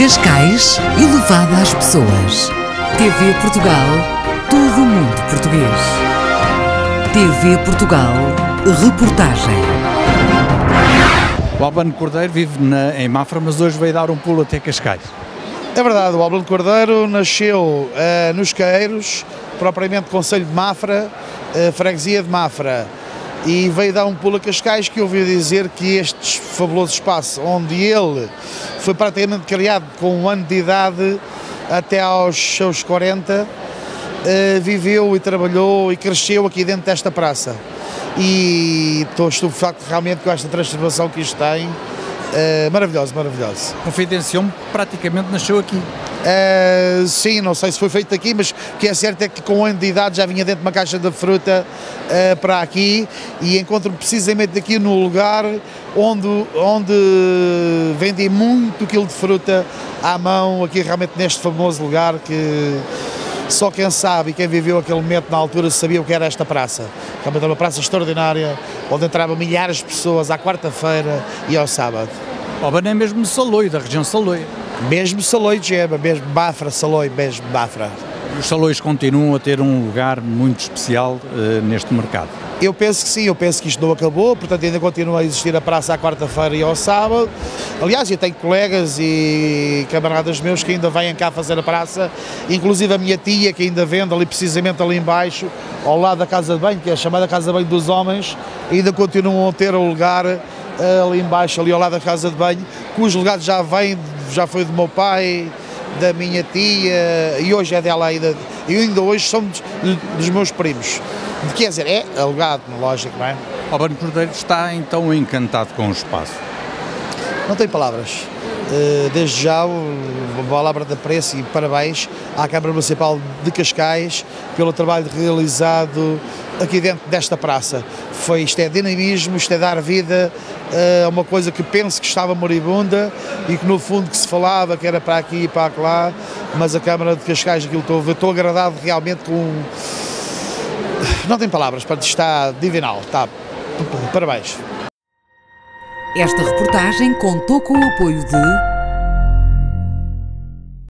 Cascais, elevada às pessoas. TV Portugal, todo o mundo português. TV Portugal, reportagem. O Albano Cordeiro vive em Mafra, mas hoje veio dar um pulo até Cascais. É verdade, o Albano Cordeiro nasceu nos Caeiros, propriamente Concelho de Mafra, freguesia de Mafra. E veio dar um pulo a Cascais, que ouviu dizer que este fabuloso espaço, onde ele foi praticamente criado com 1 ano de idade até aos seus 40, viveu e trabalhou e cresceu aqui dentro desta praça. E estou estupefacto realmente com esta transformação que isto tem. Maravilhoso, maravilhoso. Confidenciou-me que praticamente nasceu aqui. Sim, não sei se foi feito aqui, mas o que é certo é que com 1 ano de idade já vinha dentro de uma caixa de fruta para aqui, e encontro-me precisamente aqui no lugar onde vendem muito quilo de fruta à mão, aqui realmente neste famoso lugar que só quem sabe e quem viveu aquele momento na altura sabia o que era esta praça. Realmente era uma praça extraordinária, onde entravam milhares de pessoas à quarta-feira e ao sábado. Albano é mesmo Saloio, da região Saloio. Mesmo Saloios, mesmo Mafra, Saloios, mesmo Mafra. Os Saloios continuam a ter um lugar muito especial neste mercado? Eu penso que sim, eu penso que isto não acabou, portanto ainda continua a existir a praça à quarta-feira e ao sábado. Aliás, eu tenho colegas e camaradas meus que ainda vêm cá fazer a praça, inclusive a minha tia, que ainda vende ali precisamente ali embaixo, ao lado da casa de banho, que é a chamada casa de banho dos homens, ainda continuam a ter o lugar ali embaixo, ali ao lado da casa de banho, cujo legado já foi do meu pai, da minha tia, e hoje é dela ainda, e ainda hoje são dos meus primos. Quer dizer, é alugado, lógico, não é? Albano Cordeiro está então encantado com o espaço? Não tenho palavras. Desde já, uma palavra de apreço e parabéns à Câmara Municipal de Cascais pelo trabalho realizado aqui dentro desta praça. Isto é dinamismo, isto é dar vida a uma coisa que penso que estava moribunda e que no fundo que se falava que era para aqui e para lá, mas a Câmara de Cascais, aquilo estou agradado realmente com... Não tem palavras, está divinal, está... Parabéns. Esta reportagem contou com o apoio de...